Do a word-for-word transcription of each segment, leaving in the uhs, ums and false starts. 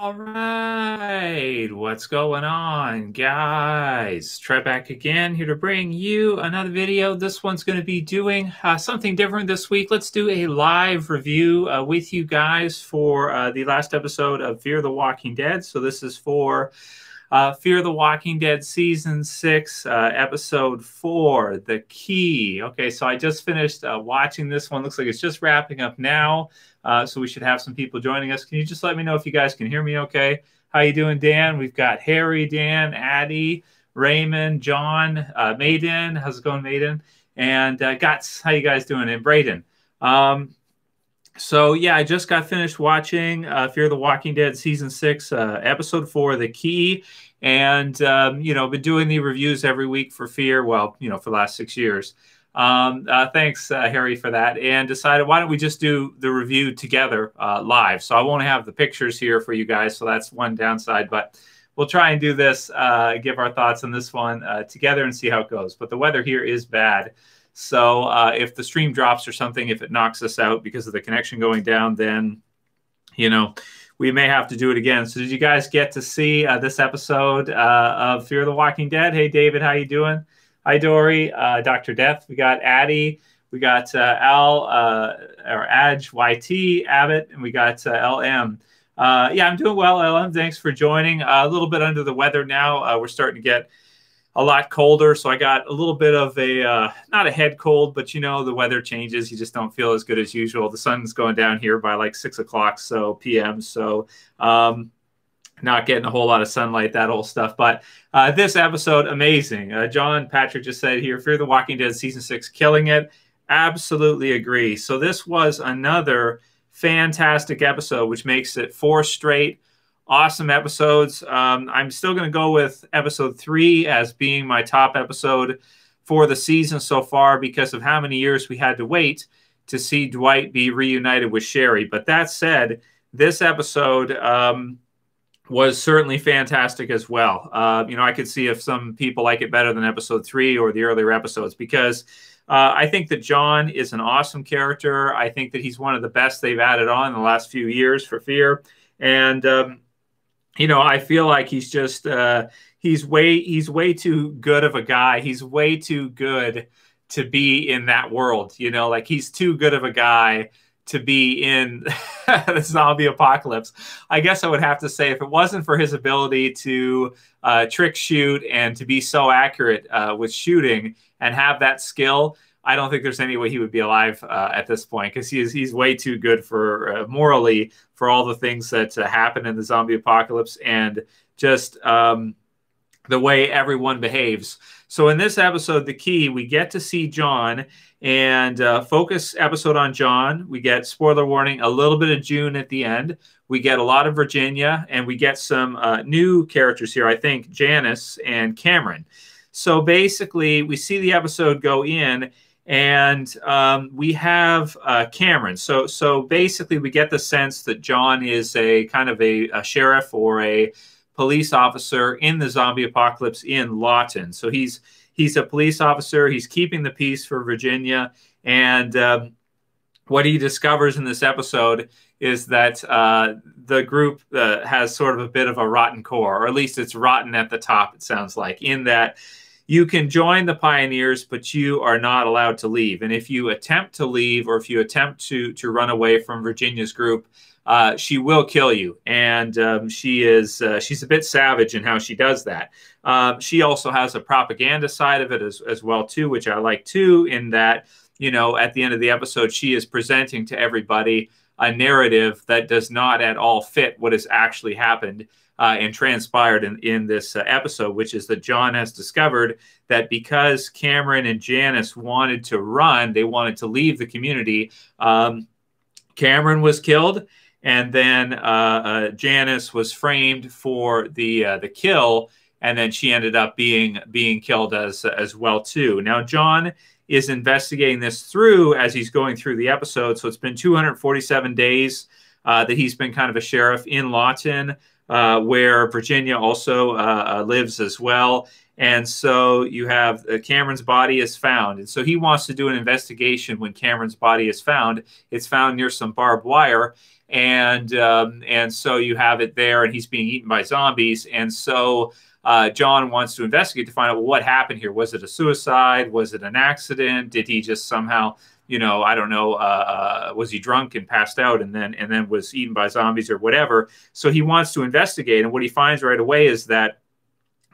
All right, what's going on, guys? Try back again here to bring you another video. This one's going to be doing uh, something different this week. Let's do a live review uh, with you guys for uh, the last episode of Fear the Walking Dead. So this is for uh, Fear the Walking Dead Season six, uh, Episode four, The Key. Okay, so I just finished uh, watching this one. Looks like it's just wrapping up now. Uh, so we should have some people joining us. Can you just let me know if you guys can hear me okay? How you doing, Dan? We've got Harry, Dan, Addie, Raymond, John, uh, Maiden. How's it going, Maiden? And uh, Guts, how you guys doing? And Brayden. Um, so, yeah, I just got finished watching uh, Fear the Walking Dead Season six, uh, Episode four, The Key. And, um, you know, been doing the reviews every week for Fear, well, you know, for the last six years. Um, uh, thanks, uh, Harry, for that, and decided why don't we just do the review together uh, live. So I won't have the pictures here for you guys, so that's one downside, but we'll try and do this, uh, give our thoughts on this one uh, together and see how it goes. But the weather here is bad, so uh, if the stream drops or something, if it knocks us out because of the connection going down, then, you know, we may have to do it again. So did you guys get to see uh, this episode uh, of Fear the Walking Dead? Hey, David, how you doing? Hi, Dory, uh, Doctor Death. We got Addie. We got uh, Al, uh, or Adj, Y T, Abbott, and we got uh, L M. Uh, yeah, I'm doing well, L M. Thanks for joining. Uh, a little bit under the weather now. Uh, we're starting to get a lot colder, so I got a little bit of a, uh, not a head cold, but, you know, the weather changes. You just don't feel as good as usual. The sun's going down here by like six o'clock, so P M, so... Um, not getting a whole lot of sunlight, that old stuff. But uh, this episode, amazing. Uh, John Patrick just said here, Fear the Walking Dead Season six, killing it. Absolutely agree. So this was another fantastic episode, which makes it four straight awesome episodes. Um, I'm still going to go with episode three as being my top episode for the season so far because of how many years we had to wait to see Dwight be reunited with Sherry. But that said, this episode... Um, was certainly fantastic as well. Uh, you know, I could see if some people like it better than episode three or the earlier episodes because uh, I think that John is an awesome character. I think that he's one of the best they've added on in the last few years for Fear. And, um, you know, I feel like he's just, uh, he's way, he's way too good of a guy. He's way too good to be in that world. You know, like he's too good of a guy to be in the zombie apocalypse. I guess I would have to say if it wasn't for his ability to uh, trick shoot and to be so accurate uh, with shooting and have that skill, I don't think there's any way he would be alive uh, at this point because he is, he's way too good for uh, morally for all the things that uh, happen in the zombie apocalypse and just um, the way everyone behaves. So in this episode, The Key, we get to see John and uh, focus episode on John. We get, spoiler warning, a little bit of June at the end. We get a lot of Virginia, and we get some uh, new characters here, I think, Janis and Cameron. So basically, we see the episode go in, and um, we have uh, Cameron. So, so basically, we get the sense that John is a kind of a, a sheriff or a police officer in the zombie apocalypse in Lawton. So he's he's a police officer. He's keeping the peace for Virginia. And um, what he discovers in this episode is that uh, the group uh, has sort of a bit of a rotten core, or at least it's rotten at the top, it sounds like, in that you can join the pioneers, but you are not allowed to leave. And if you attempt to leave or if you attempt to, to run away from Virginia's group, Uh, she will kill you, and um, she is uh, she's a bit savage in how she does that. Um, she also has a propaganda side of it as, as well, too, which I like, too, in that, you know, at the end of the episode, she is presenting to everybody a narrative that does not at all fit what has actually happened uh, and transpired in, in this uh, episode, which is that John has discovered that because Cameron and Janis wanted to run, they wanted to leave the community, um, Cameron was killed. And then uh, uh, Janis was framed for the uh, the kill, and then she ended up being being killed as as well too. Now John is investigating this through as he's going through the episode. So it's been two hundred forty-seven days uh, that he's been kind of a sheriff in Lawton, uh, where Virginia also uh, lives as well. And so you have uh, Cameron's body is found. And so he wants to do an investigation when Cameron's body is found. It's found near some barbed wire. And um, and so you have it there, and he's being eaten by zombies. And so uh, John wants to investigate to find out, well, what happened here. Was it a suicide? Was it an accident? Did he just somehow, you know, I don't know, uh, uh, was he drunk and passed out and then and then was eaten by zombies or whatever? So he wants to investigate. And what he finds right away is that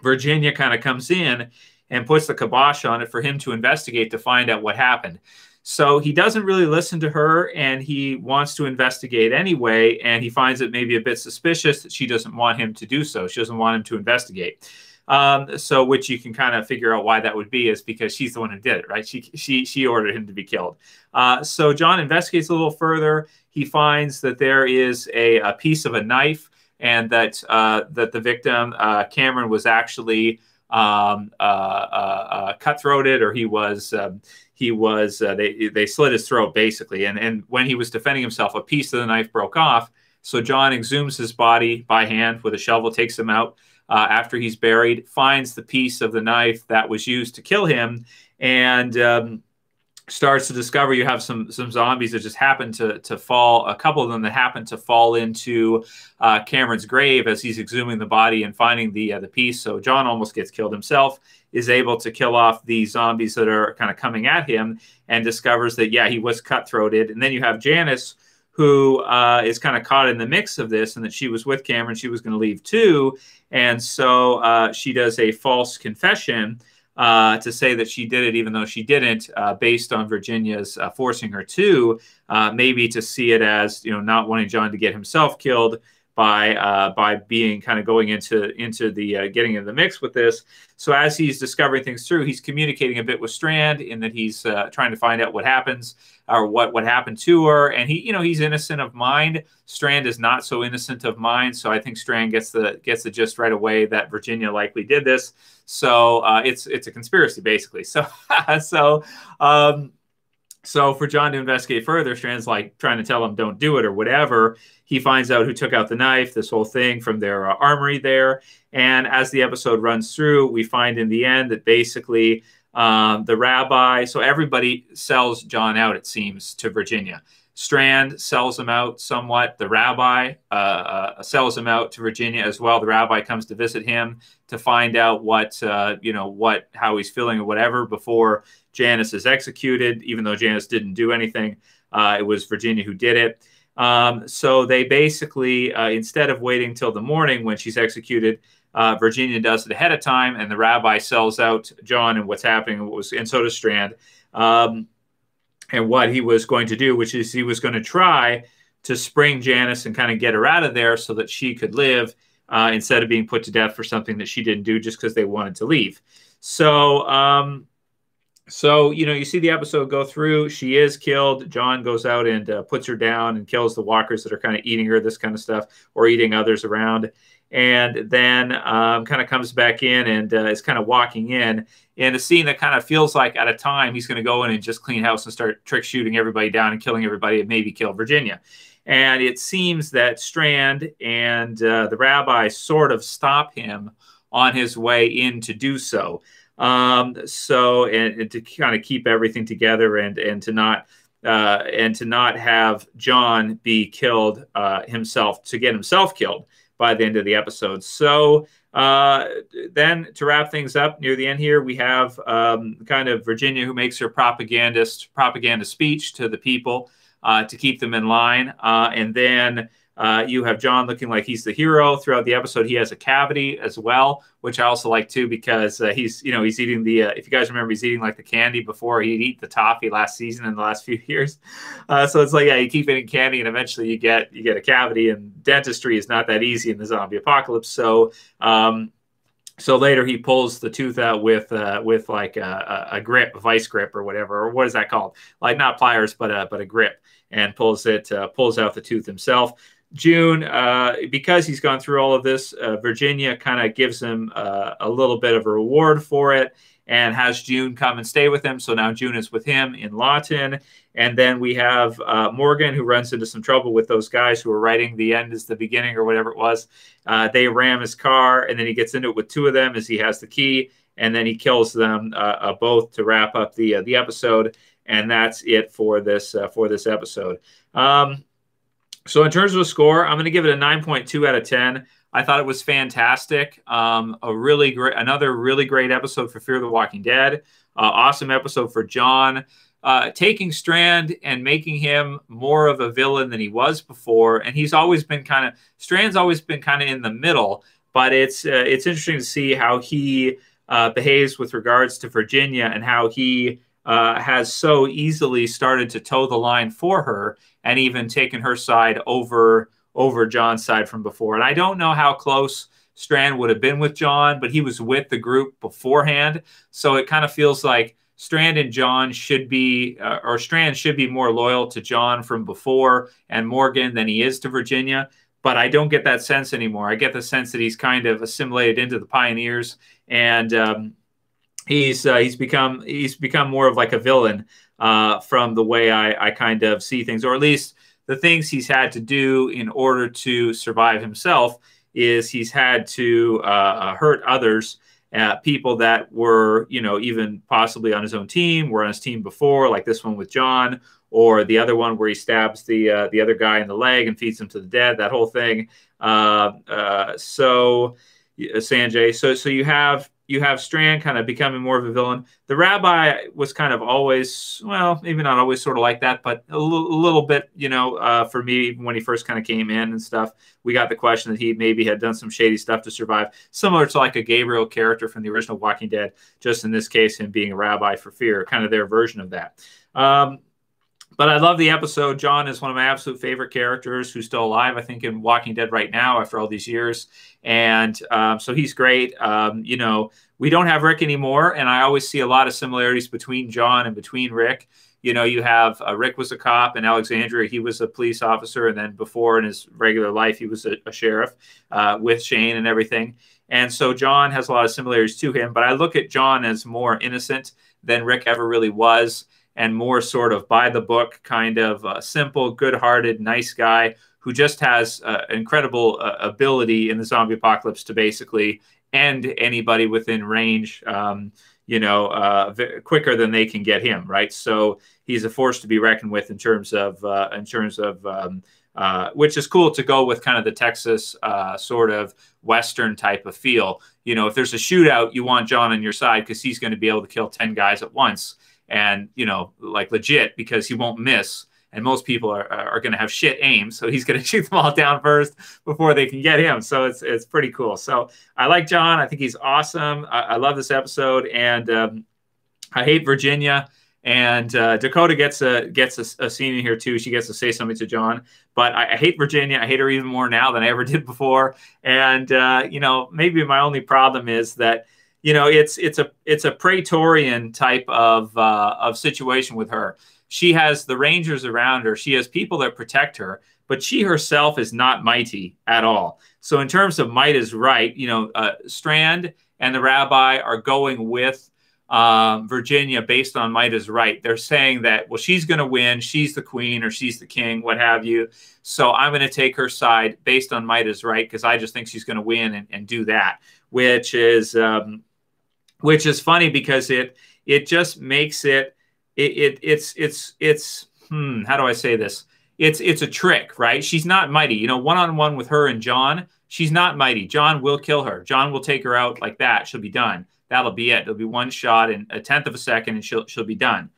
Virginia kind of comes in and puts the kibosh on it for him to investigate to find out what happened. So he doesn't really listen to her, and he wants to investigate anyway, and he finds it maybe a bit suspicious that she doesn't want him to do so. She doesn't want him to investigate. Um, so which you can kind of figure out why that would be, is because she's the one who did it, right? She, she, she ordered him to be killed. Uh, so John investigates a little further. He finds that there is a, a piece of a knife, and that, uh, that the victim, uh, Cameron, was actually um, uh, uh, uh, cutthroated, or he was... Um, He was, uh, they, they slit his throat, basically. And, and when he was defending himself, a piece of the knife broke off. So John exhumes his body by hand with a shovel, takes him out uh, after he's buried, finds the piece of the knife that was used to kill him, and um, starts to discover you have some, some zombies that just happen to, to fall, a couple of them that happen to fall into uh, Cameron's grave as he's exhuming the body and finding the, uh, the piece. So John almost gets killed himself, is able to kill off the zombies that are kind of coming at him, and discovers that, yeah, he was cutthroated. And then you have Janis, who uh, is kind of caught in the mix of this, and that she was with Cameron. She was going to leave too. And so uh, she does a false confession uh, to say that she did it, even though she didn't, uh, based on Virginia's uh, forcing her to, uh, maybe to see it as, you know, not wanting John to get himself killed, by uh, by being kind of going into into the uh, getting in the mix with this. So as he's discovering things through, he's communicating a bit with Strand, in that he's uh, trying to find out what happens or what what happened to her. And he, you know, he's innocent of mind. Strand is not so innocent of mind. So I think Strand gets the gets the gist right away that Virginia likely did this. So uh, it's it's a conspiracy, basically. So so. Um, So for John to investigate further, Strand's like trying to tell him don't do it or whatever. He finds out who took out the knife, this whole thing, from their uh, armory there. And as the episode runs through, we find in the end that basically um, the rabbi, so everybody sells John out, it seems, to Virginia. Strand sells him out somewhat. The rabbi uh, uh, sells him out to Virginia as well. The rabbi comes to visit him to find out what, uh, you know, what, how he's feeling or whatever before Janis is executed, even though Janis didn't do anything. Uh, it was Virginia who did it. Um, so they basically, uh, instead of waiting till the morning when she's executed, uh, Virginia does it ahead of time, and the rabbi sells out John and what's happening, and what was, and so does Strand. Um, And what he was going to do, which is he was going to try to spring Janis and kind of get her out of there so that she could live uh, instead of being put to death for something that she didn't do just because they wanted to leave. So, um, so you know, you see the episode go through. She is killed. John goes out and uh, puts her down and kills the walkers that are kind of eating her, this kind of stuff, or eating others around. And then um, kind of comes back in and uh, is kind of walking in. In a scene that kind of feels like at a time he's going to go in and just clean house and start trick shooting everybody down and killing everybody and maybe kill Virginia. And it seems that Strand and uh, the rabbi sort of stop him on his way in to do so. Um, so and, and to kind of keep everything together and and to not uh, and to not have John be killed uh, himself, to get himself killed by the end of the episode. So uh, then to wrap things up near the end here, we have um, kind of Virginia, who makes her propagandist propaganda speech to the people uh, to keep them in line. Uh, and then uh, you have John looking like he's the hero throughout the episode. He has a cavity as well, which I also like too, because uh, he's, you know, he's eating the, uh, if you guys remember, he's eating like the candy before. He'd eat the toffee last season and the last few years. Uh, so it's like, yeah, you keep eating candy and eventually you get, you get a cavity, and dentistry is not that easy in the zombie apocalypse. So, um, so later he pulls the tooth out with, uh, with like a, a grip, a vice grip or whatever, or what is that called? Like not pliers, but a, but a grip, and pulls it, uh, pulls out the tooth himself. June, uh, because he's gone through all of this, uh, Virginia kind of gives him uh, a little bit of a reward for it, and has June come and stay with him. So now June is with him in Lawton. And then we have uh, Morgan, who runs into some trouble with those guys who are writing The End is the Beginning or whatever it was. Uh, they ram his car, and then he gets into it with two of them as he has the key. And then he kills them uh, uh, both to wrap up the, uh, the episode. And that's it for this, uh, for this episode. Um, So in terms of a score, I'm going to give it a nine point two out of ten. I thought it was fantastic. Um, a really great, another really great episode for Fear the Walking Dead. Uh, awesome episode for John. Uh, taking Strand and making him more of a villain than he was before. And he's always been kind of, Strand's always been kind of in the middle, but it's, uh, it's interesting to see how he uh, behaves with regards to Virginia and how he uh, has so easily started to toe the line for her and even taken her side over, over John's side from before. And I don't know how close Strand would have been with John, but he was with the group beforehand. So it kind of feels like Strand and John should be, uh, or Strand should be more loyal to John from before and Morgan than he is to Virginia. But I don't get that sense anymore. I get the sense that he's kind of assimilated into the Pioneers, and um, he's uh, he's become he's become more of like a villain uh, from the way I, I kind of see things, or at least the things he's had to do in order to survive himself is he's had to uh, hurt others. Uh, people that were, you know, even possibly on his own team, were on his team before, like this one with John, or the other one where he stabs the uh, the other guy in the leg and feeds him to the dead. That whole thing. Uh, uh, so, uh, Sanjay. So, so you have you have Strand kind of becoming more of a villain. The rabbi was kind of always, well, maybe not always, sort of like that, but a, a little bit, you know, uh, for me when he first kind of came in and stuff. We got the question that he maybe had done some shady stuff to survive, similar to like a Gabriel character from the original Walking Dead, just in this case, him being a rabbi for fear, kind of their version of that. Um, But I love the episode. John is one of my absolute favorite characters who's still alive, I think, in Walking Dead right now after all these years. And um, so he's great. Um, you know, we don't have Rick anymore, and I always see a lot of similarities between John and between Rick. You know, you have uh, Rick was a cop in Alexandria. He was a police officer. And then before in his regular life, he was a, a sheriff uh, with Shane and everything. And so John has a lot of similarities to him. But I look at John as more innocent than Rick ever really was, and more sort of by the book, kind of uh, simple, good-hearted, nice guy who just has uh, incredible uh, ability in the zombie apocalypse to basically end anybody within range, um, you know, uh, quicker than they can get him, right? So he's a force to be reckoned with in terms of, uh, in terms of, um, uh, which is cool to go with kind of the Texas uh, sort of Western type of feel. You know, if there's a shootout, you want John on your side because he's going to be able to kill ten guys at once. And, you know, like legit, because he won't miss. And most people are, are going to have shit aim. So he's going to shoot them all down first before they can get him. So it's, it's pretty cool. So I like John. I think he's awesome. I, I love this episode. And um, I hate Virginia. And uh, Dakota gets a gets a, a scene in here, too. She gets to say something to John. But I, I hate Virginia. I hate her even more now than I ever did before. And, uh, you know, maybe my only problem is that, you know, it's it's a it's a Praetorian type of uh, of situation with her. She has the Rangers around her. She has people that protect her, but she herself is not mighty at all. So in terms of might is right, you know, uh, Strand and the rabbi are going with um, Virginia based on might is right. They're saying that, well, she's going to win. She's the queen or she's the king, what have you. So I'm going to take her side based on might is right because I just think she's going to win and, and do that, which is... Um, Which is funny because it it just makes it it, it it's it's it's hmm, how do I say this? It's it's a trick, right? She's not mighty. You know, one on one with her and John, she's not mighty. John will kill her. John will take her out like that. She'll be done. That'll be it. It'll be one shot in a tenth of a second, and she'll she'll be done.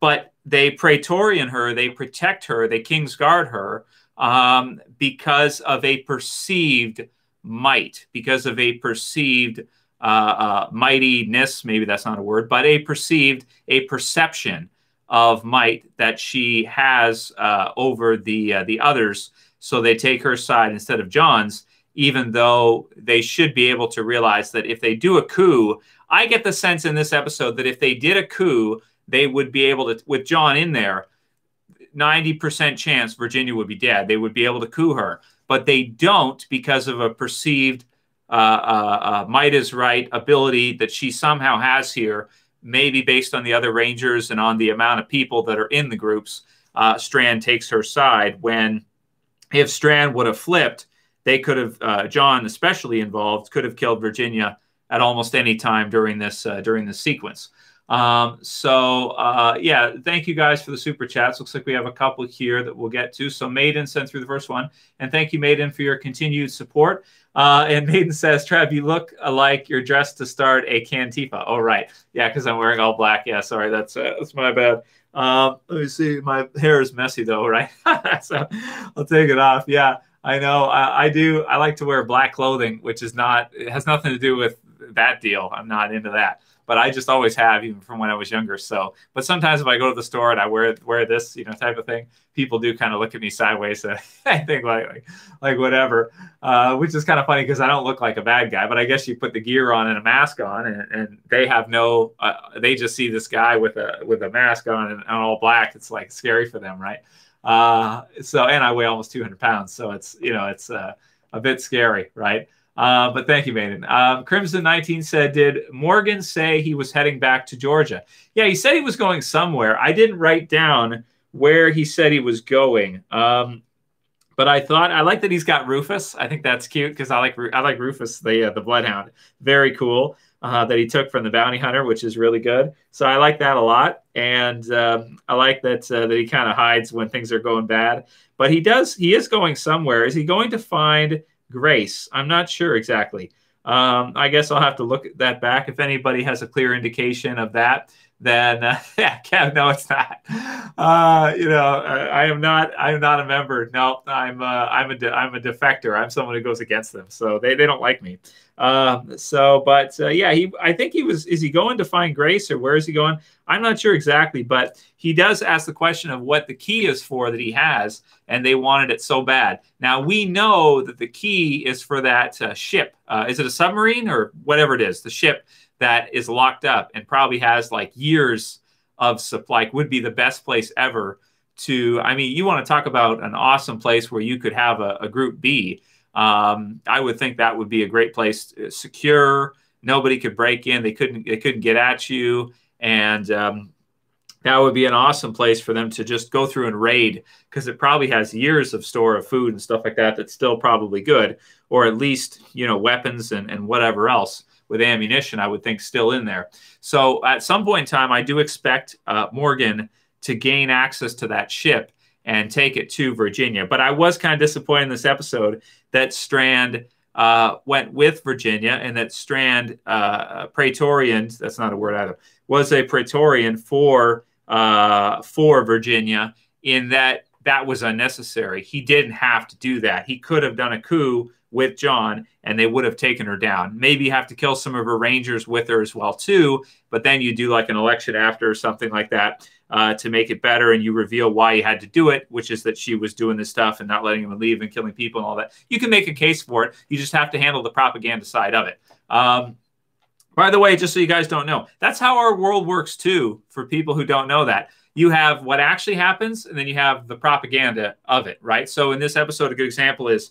But they Praetorian her. They protect her. They King's Guard her um, because of a perceived might, because of a perceived. Uh, uh, mightiness, maybe that's not a word, but a perceived, a perception of might that she has uh, over the uh, the others. So they take her side instead of John's, even though they should be able to realize that if they do a coup, I get the sense in this episode that if they did a coup, they would be able to, with John in there, ninety percent chance Virginia would be dead. They would be able to coup her, but they don't because of a perceived Uh, uh, uh, might is right ability that she somehow has here, maybe based on the other Rangers and on the amount of people that are in the groups. Uh, Strand takes her side when, if Strand would have flipped, they could have, uh, John especially involved, could have killed Virginia at almost any time during this, uh, during this sequence. Um, so, uh, yeah, thank you guys for the super chats. Looks like we have a couple here that we'll get to. So Maiden sent through the first one, and thank you, Maiden, for your continued support. Uh, and Maiden says, Trav, you look like you're dressed to start a Cantifa. Oh, right. Yeah. Cause I'm wearing all black. Yeah. Sorry. That's, uh, that's my bad. Um, let me see. My hair is messy though. Right. So I'll take it off. Yeah, I know. I, I do. I like to wear black clothing, which is not, it has nothing to do with that deal. I'm not into that. But I just always have, even from when I was younger. So, but sometimes if I go to the store and I wear wear this, you know, type of thing, people do kind of look at me sideways. So I think like like, like whatever, uh, which is kind of funny because I don't look like a bad guy. But I guess you put the gear on and a mask on, and, and they have no, uh, they just see this guy with a with a mask on and, and all black. It's like scary for them, right? Uh, so, and I weigh almost two hundred pounds, so it's you know it's uh, a bit scary, right? Uh, but thank you, Maiden. Um, Crimson nineteen said, did Morgan say he was heading back to Georgia? Yeah, he said he was going somewhere. I didn't write down where he said he was going. Um, but I thought, I like that he's got Rufus. I think that's cute because I like I like Rufus, the, uh, the Bloodhound. Very cool uh, that he took from the Bounty Hunter, which is really good. So I like that a lot. And um, I like that, uh, that he kind of hides when things are going bad. But he does, he is going somewhere. Is he going to find Grace? I'm not sure exactly. Um, I guess I'll have to look at that back. If anybody has a clear indication of that, then uh, yeah, Kev, no, it's not. Uh, you know, I, I am not. I am not a member. No, I'm. Uh, I'm a. De I'm a defector. I'm someone who goes against them. So they they don't like me. Um, so, but uh, yeah, he. I think he was. Is he going to find Grace, or where is he going? I'm not sure exactly, but he does ask the question of what the key is for that he has, and they wanted it so bad. Now, we know that the key is for that uh, ship. Uh, is it a submarine or whatever it is? The ship that is locked up and probably has like years of supply, like would be the best place ever to, I mean, you want to talk about an awesome place where you could have a, a group B. Um, I would think that would be a great place, secure. Nobody could break in. They couldn't, they couldn't get at you. And um, that would be an awesome place for them to just go through and raid, because it probably has years of store of food and stuff like that that's still probably good, or at least, you know, weapons and, and whatever else with ammunition, I would think still in there. So at some point in time, I do expect uh, Morgan to gain access to that ship and take it to Virginia. But I was kind of disappointed in this episode that Strand uh, went with Virginia, and that Strand, uh, Praetorian, that's not a word either, was a Praetorian for uh, for Virginia, in that that was unnecessary. He didn't have to do that. He could have done a coup with John and they would have taken her down. Maybe have to kill some of her Rangers with her as well too, but then you do like an election after or something like that uh, to make it better, and you reveal why you had to do it, which is that she was doing this stuff and not letting him leave and killing people and all that. You can make a case for it. You just have to handle the propaganda side of it. Um, by the way, just so you guys don't know, that's how our world works too, for people who don't know that. You have what actually happens, and then you have the propaganda of it, right? So in this episode, a good example is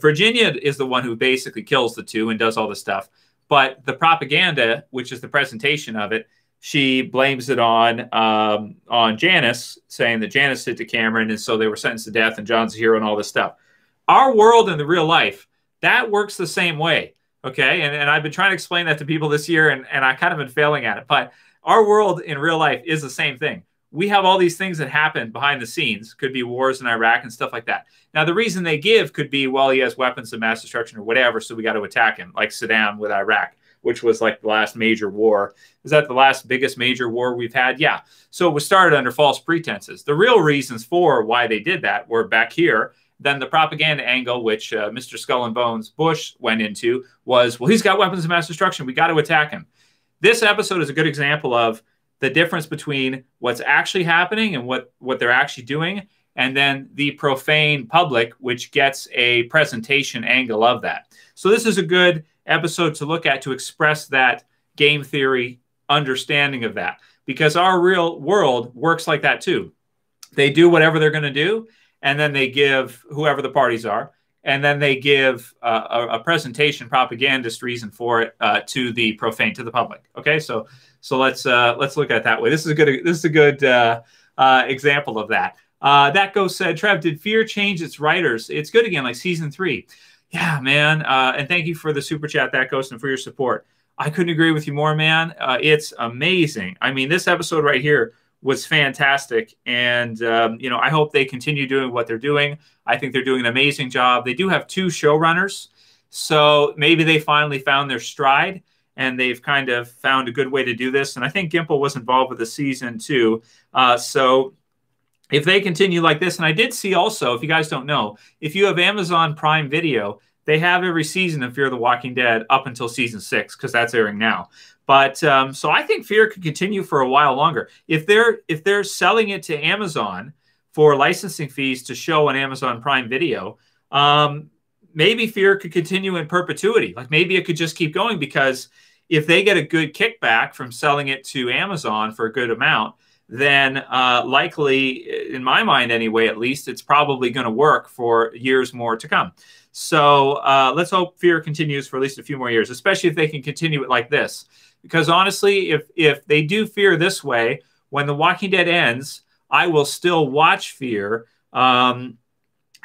Virginia is the one who basically kills the two and does all this stuff. But the propaganda, which is the presentation of it, she blames it on um, on Janis, saying that Janis did to Cameron, and so they were sentenced to death, and John's a hero and all this stuff. Our world in the real life, that works the same way, okay? And, and I've been trying to explain that to people this year, and, and I kind of been failing at it. But our world in real life is the same thing. We have all these things that happen behind the scenes, could be wars in Iraq and stuff like that. Now, the reason they give could be, well, he has weapons of mass destruction or whatever, so we got to attack him, like Saddam with Iraq, which was like the last major war. Is that the last biggest major war we've had? Yeah. So it was started under false pretenses. The real reasons for why they did that were back here. Then the propaganda angle, which uh, Mister Skull and Bones Bush went into, was, well, he's got weapons of mass destruction. We got to attack him. This episode is a good example of the difference between what's actually happening and what, what they're actually doing, and then the profane public, which gets a presentation angle of that. So this is a good episode to look at to express that game theory understanding of that, because our real world works like that too. They do whatever they're going to do, and then they give whoever the parties are, and then they give uh, a, a presentation propagandist reason for it uh, to the profane, to the public. Okay, so... So let's uh, let's look at it that way. This is a good. This is a good uh, uh, example of that. Uh, that goes said. Trev, did Fear change its writers? It's good again, like season three. Yeah, man. Uh, and thank you for the super chat, that goes, and for your support. I couldn't agree with you more, man. Uh, it's amazing. I mean, this episode right here was fantastic. And, um, you know, I hope they continue doing what they're doing. I think they're doing an amazing job. They do have two showrunners. So maybe they finally found their stride and they've kind of found a good way to do this. And I think Gimple was involved with the season too. Uh, so if they continue like this, and I did see also, if you guys don't know, if you have Amazon Prime Video, they have every season of Fear the Walking Dead up until season six, because that's airing now. But um, so I think Fear could continue for a while longer. If they're if they're selling it to Amazon for licensing fees to show on Amazon Prime Video, um, maybe Fear could continue in perpetuity. Like maybe it could just keep going, because if they get a good kickback from selling it to Amazon for a good amount, then uh, likely, in my mind anyway, at least, it's probably going to work for years more to come. So uh, let's hope Fear continues for at least a few more years, especially if they can continue it like this. Because honestly, if, if they do Fear this way, when The Walking Dead ends, I will still watch Fear um,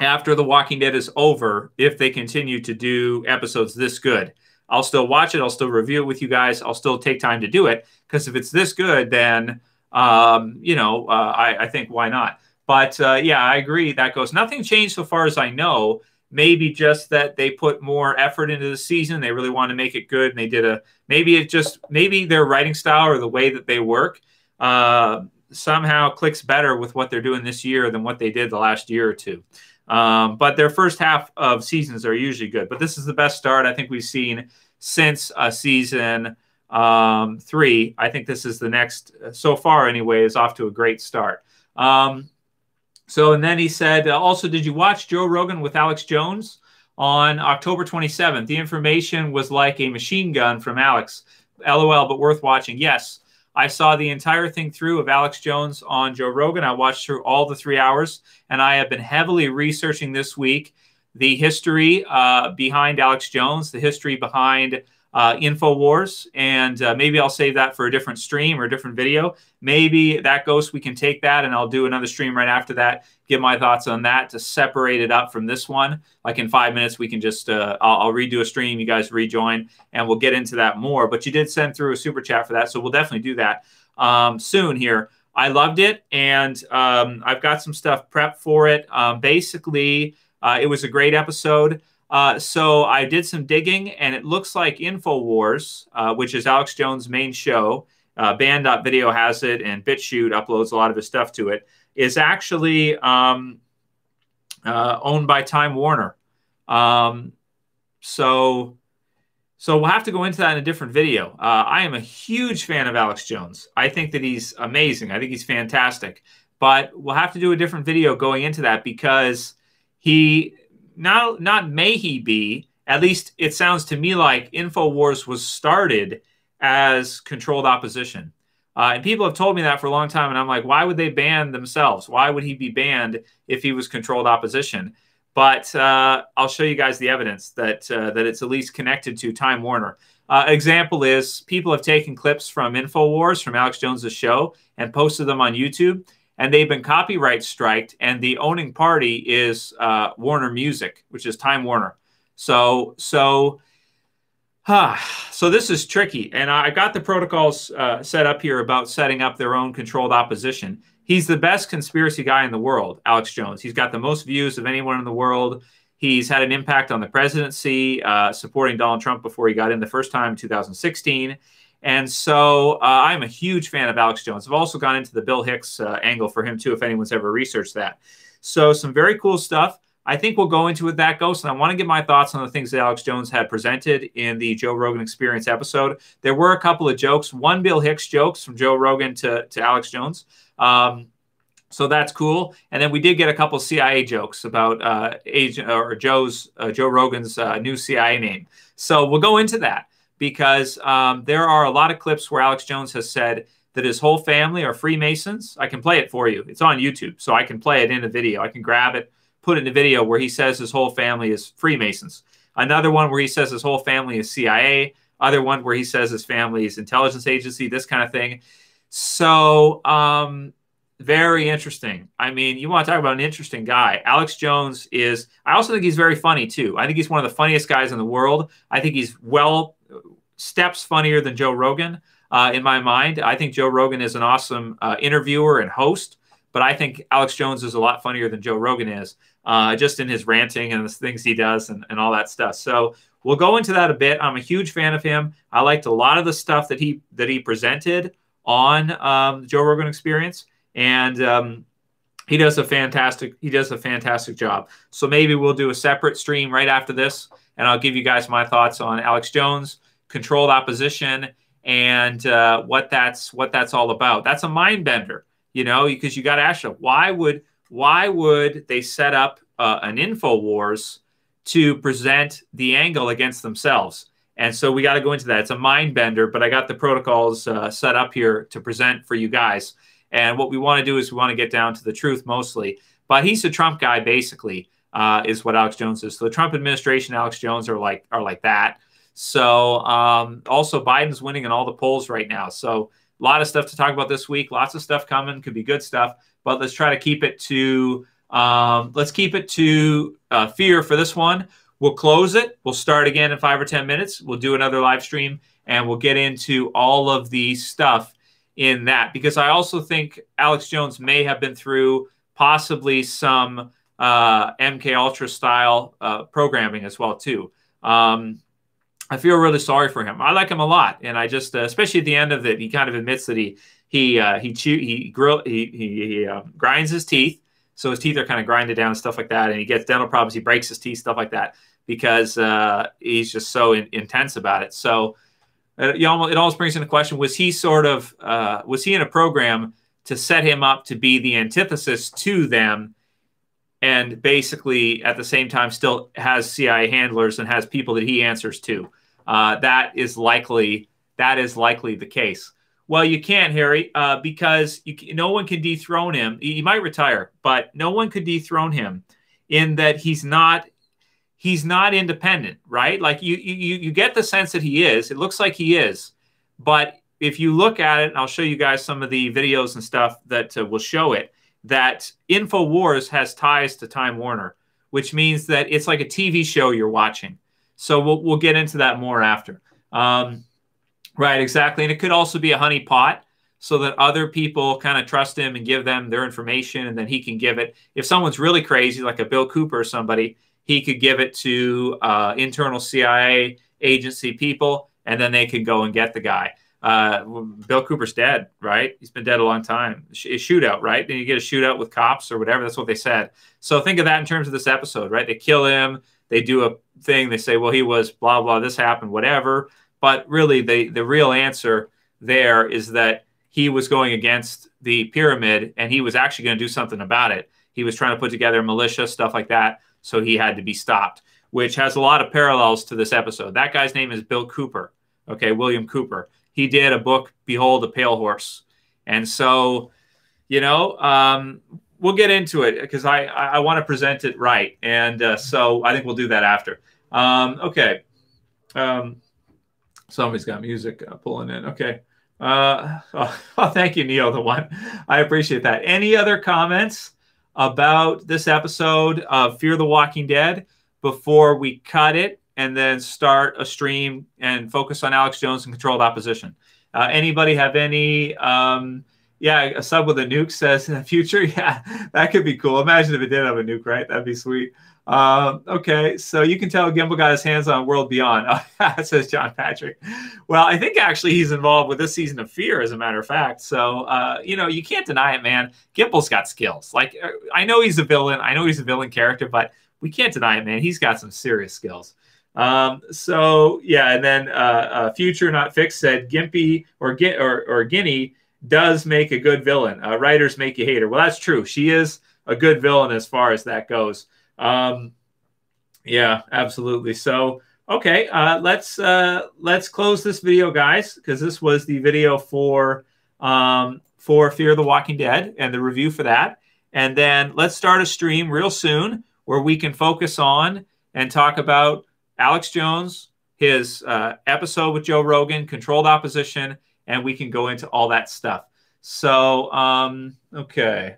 after The Walking Dead is over if they continue to do episodes this good. I'll still watch it. I'll still review it with you guys. I'll still take time to do it, because if it's this good, then... Um, you know, uh, I, I think why not? But uh, yeah, I agree. That goes. Nothing changed so far as I know. Maybe just that they put more effort into the season. They really want to make it good, and they did a. Maybe it just maybe their writing style or the way that they work uh, somehow clicks better with what they're doing this year than what they did the last year or two. Um, but their first half of seasons are usually good. But this is the best start I think we've seen since a uh, season. Um, three, I think this is the next, so far anyway, is off to a great start. Um, so, and then he said, also, did you watch Joe Rogan with Alex Jones on October twenty-seventh? The information was like a machine gun from Alex. LOL, but worth watching. Yes, I saw the entire thing through of Alex Jones on Joe Rogan. I watched through all the three hours, and I have been heavily researching this week the history uh, behind Alex Jones, the history behind Uh, InfoWars, and uh, maybe I'll save that for a different stream or a different video. Maybe that ghost, we can take that and I'll do another stream right after that, give my thoughts on that to separate it up from this one. Like in five minutes, we can just, uh, I'll, I'll redo a stream, you guys rejoin, and we'll get into that more. But you did send through a super chat for that, so we'll definitely do that um, soon here. I loved it, and um, I've got some stuff prepped for it. Um, basically, uh, it was a great episode. Uh, so I did some digging, and it looks like InfoWars, uh, which is Alex Jones' main show, uh, band dot video has it, and BitChute uploads a lot of his stuff to it, is actually um, uh, owned by Time Warner. Um, so, so we'll have to go into that in a different video. Uh, I am a huge fan of Alex Jones. I think that he's amazing. I think he's fantastic. But we'll have to do a different video going into that, because he... Not, not may he be, at least it sounds to me like InfoWars was started as controlled opposition. Uh, and people have told me that for a long time, and I'm like, why would they ban themselves? Why would he be banned if he was controlled opposition? But uh, I'll show you guys the evidence that, uh, that it's at least connected to Time Warner. Uh, example is, people have taken clips from InfoWars, from Alex Jones' show, and posted them on YouTube. And they've been copyright striked, and the owning party is uh, Warner Music, which is Time Warner. So, so, huh, so this is tricky. And I got the protocols uh, set up here about setting up their own controlled opposition. He's the best conspiracy guy in the world, Alex Jones. He's got the most views of anyone in the world. He's had an impact on the presidency, uh, supporting Donald Trump before he got in the first time in two thousand sixteen. And so uh, I'm a huge fan of Alex Jones. I've also gone into the Bill Hicks uh, angle for him, too, if anyone's ever researched that. So some very cool stuff. I think we'll go into with that, Ghost, and I want to get my thoughts on the things that Alex Jones had presented in the Joe Rogan Experience episode. There were a couple of jokes. One Bill Hicks jokes from Joe Rogan to, to Alex Jones. Um, so that's cool. And then we did get a couple C I A jokes about uh, agent, or Joe's, uh, Joe Rogan's uh, new C I A name. So we'll go into that, because um, there are a lot of clips where Alex Jones has said that his whole family are Freemasons. I can play it for you. It's on YouTube, so I can play it in a video. I can grab it, put it in a video where he says his whole family is Freemasons. Another one where he says his whole family is C I A. Other one where he says his family is intelligence agency, this kind of thing. So um, very interesting. I mean, you want to talk about an interesting guy. Alex Jones is, I also think he's very funny too. I think he's one of the funniest guys in the world. I think he's well steps funnier than Joe Rogan uh, in my mind. I think Joe Rogan is an awesome uh, interviewer and host, but I think Alex Jones is a lot funnier than Joe Rogan is, uh, just in his ranting and the things he does and, and all that stuff. So we'll go into that a bit. I'm a huge fan of him. I liked a lot of the stuff that he that he presented on um, the Joe Rogan Experience, and um, he does a fantastic he does a fantastic job. So maybe we'll do a separate stream right after this, and I'll give you guys my thoughts on Alex Jones, controlled opposition, and uh, what that's what that's all about. That's a mind bender, you know, because you got to ask, why would why would they set up uh, an InfoWars to present the angle against themselves? And so we got to go into that. It's a mind bender, but I got the protocols uh, set up here to present for you guys. And what we want to do is we want to get down to the truth mostly. But he's a Trump guy, basically, uh, is what Alex Jones is. So the Trump administration, Alex Jones are like are like that. So um, also Biden's winning in all the polls right now. So a lot of stuff to talk about this week. Lots of stuff coming. Could be good stuff. But let's try to keep it to um, let's keep it to uh, fear for this one. We'll close it. We'll start again in five or ten minutes. We'll do another live stream, and we'll get into all of the stuff in that, because I also think Alex Jones may have been through possibly some uh, M K Ultra style uh, programming as well, too. Um, I feel really sorry for him. I like him a lot. And I just, uh, especially at the end of it, he kind of admits that he he uh, he, chew, he, grill, he he he uh, grinds his teeth. So his teeth are kind of grinded down and stuff like that. And he gets dental problems. He breaks his teeth, stuff like that, because uh, he's just so in, intense about it. So uh, you almost, it almost brings into question, was he sort of, uh, was he in a program to set him up to be the antithesis to them, and basically at the same time still has C I A handlers and has people that he answers to? Uh, that is likely, that is likely the case. Well, you can't, Harry, uh, because you, no one can dethrone him. He might retire, but no one could dethrone him in that he's not He's not independent, right? Like you, you, you get the sense that he is. It looks like he is. But if you look at it, and I'll show you guys some of the videos and stuff that uh, will show it, that InfoWars has ties to Time Warner, which means that it's like a T V show you're watching. So we'll, we'll get into that more after. Um, right, exactly. And it could also be a honey pot, so that other people kind of trust him and give them their information, and then he can give it. If someone's really crazy, like a Bill Cooper or somebody, he could give it to uh, internal C I A agency people, and then they could go and get the guy. Uh, Bill Cooper's dead, right? He's been dead a long time. A shootout, right? Then you get a shootout with cops or whatever. That's what they said. So think of that in terms of this episode, right? They kill him. They do a thing. They say, well, he was blah, blah, this happened, whatever. But really, the, the real answer there is that he was going against the pyramid, and he was actually going to do something about it. He was trying to put together a militia, stuff like that. So he had to be stopped, which has a lot of parallels to this episode. That guy's name is Bill Cooper, okay, William Cooper. He did a book, Behold a Pale Horse. And so, you know, um, we'll get into it because I, I, I want to present it right. And uh, so I think we'll do that after. Um, okay. Um, somebody's got music uh, pulling in. Okay. Uh, oh, oh, thank you, Neil, the one. I appreciate that. Any other comments about this episode of Fear the Walking Dead before we cut it and then start a stream and focus on Alex Jones and controlled opposition? Uh, anybody have any, um, yeah, a sub with a nuke says in the future. Yeah, that could be cool. Imagine if it did have a nuke, right? That'd be sweet. Um, okay, so you can tell Gimple got his hands on World Beyond, oh, says John Patrick. Well, I think actually he's involved with this season of Fear, as a matter of fact. So, uh, you know, you can't deny it, man. Gimple's got skills. Like, I know he's a villain. I know he's a villain character, but we can't deny it, man. He's got some serious skills. Um, so, yeah, and then uh, uh, Future Not Fixed said, Gimpy or, or, or Guinea does make a good villain. Uh, writers make you hate her. Well, that's true. She is a good villain as far as that goes. Um, yeah, absolutely. So, okay, uh, let's, uh, let's close this video, guys, because this was the video for, um, for Fear the Walking Dead and the review for that. And then let's start a stream real soon where we can focus on and talk about Alex Jones, his, uh, episode with Joe Rogan, controlled opposition, and we can go into all that stuff. So, um, okay.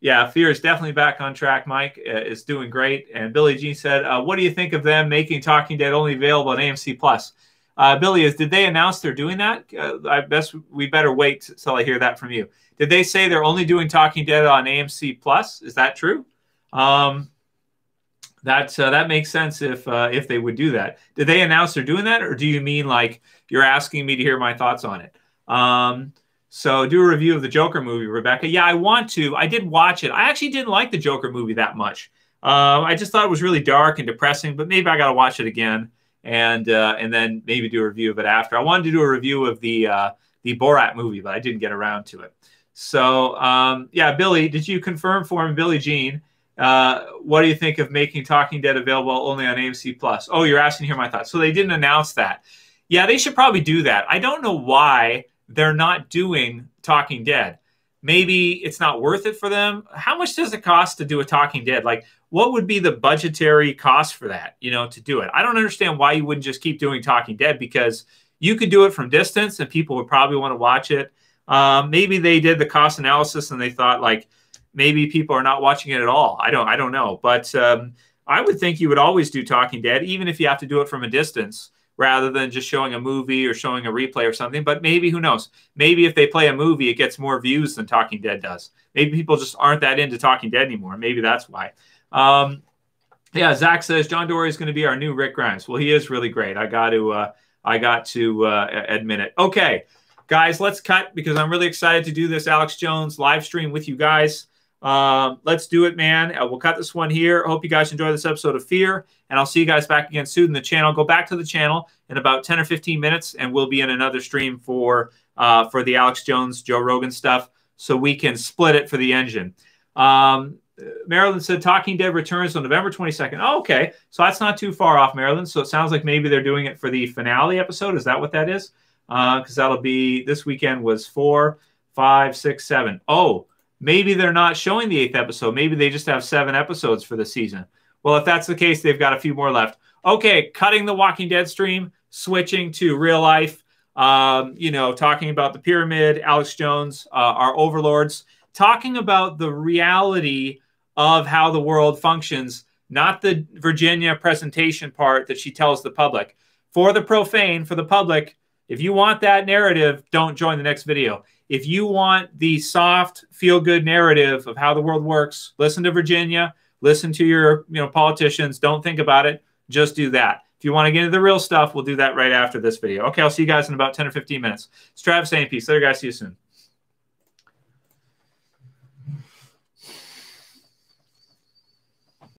Yeah, Fear is definitely back on track, Mike. Uh, it's doing great. And Billie Jean said, uh, what do you think of them making Talking Dead only available on A M C Plus? Uh, Billy is, did they announce they're doing that? Uh, I best we better wait till I hear that from you. Did they say they're only doing Talking Dead on A M C Plus? Is that true? Um, that uh, that makes sense if uh, if they would do that. Did they announce they're doing that, or do you mean like you're asking me to hear my thoughts on it? Um, so do a review of the Joker movie, Rebecca. Yeah, I want to. I did watch it. I actually didn't like the Joker movie that much. Um, I just thought it was really dark and depressing, but maybe I got to watch it again and uh, and then maybe do a review of it after. I wanted to do a review of the uh, the Borat movie, but I didn't get around to it. So um, yeah, Billy, did you confirm for him, Billie Jean? Uh, what do you think of making Talking Dead available only on A M C Plus? Oh, you're asking to hear my thoughts. So they didn't announce that. Yeah, they should probably do that. I don't know why they're not doing Talking Dead. Maybe it's not worth it for them. How much does it cost to do a Talking Dead? Like, what would be the budgetary cost for that, you know, to do it? I don't understand why you wouldn't just keep doing Talking Dead, because you could do it from distance and people would probably want to watch it. Um, maybe they did the cost analysis and they thought, like, maybe people are not watching it at all. I don't, I don't know. But um, I would think you would always do Talking Dead, even if you have to do it from a distance, rather than just showing a movie or showing a replay or something. But maybe, who knows? Maybe if they play a movie, it gets more views than Talking Dead does. Maybe people just aren't that into Talking Dead anymore. Maybe that's why. Um, yeah, Zach says, John Dory is going to be our new Rick Grimes. Well, he is really great. I got to, uh, I got to uh, admit it. Okay, guys, let's cut, because I'm really excited to do this Alex Jones live stream with you guys. Um, let's do it, man. We'll cut this one here. Hope you guys enjoy this episode of Fear, and I'll see you guys back again soon in the channel. Go back to the channel in about ten or fifteen minutes, and we'll be in another stream for, uh, for the Alex Jones, Joe Rogan stuff, so we can split it for the engine. Um, Marilyn said Talking Dead returns on November twenty-second. Oh, okay. So that's not too far off, Marilyn. So it sounds like maybe they're doing it for the finale episode. Is that what that is? Uh, because that'll be, this weekend was four, five, six, seven. Oh, maybe they're not showing the eighth episode. Maybe they just have seven episodes for the season. Well, if that's the case, they've got a few more left. Okay, cutting the Walking Dead stream, switching to real life, um, you know, talking about the pyramid, Alex Jones, uh, our overlords, talking about the reality of how the world functions, not the Virginia presentation part that she tells the public. For the profane, for the public, if you want that narrative, don't join the next video. If you want the soft, feel-good narrative of how the world works, listen to Virginia, listen to your you know, politicians, don't think about it, just do that. If you want to get into the real stuff, we'll do that right after this video. Okay, I'll see you guys in about ten or fifteen minutes. Strav, same piece. Later, guys. See you soon.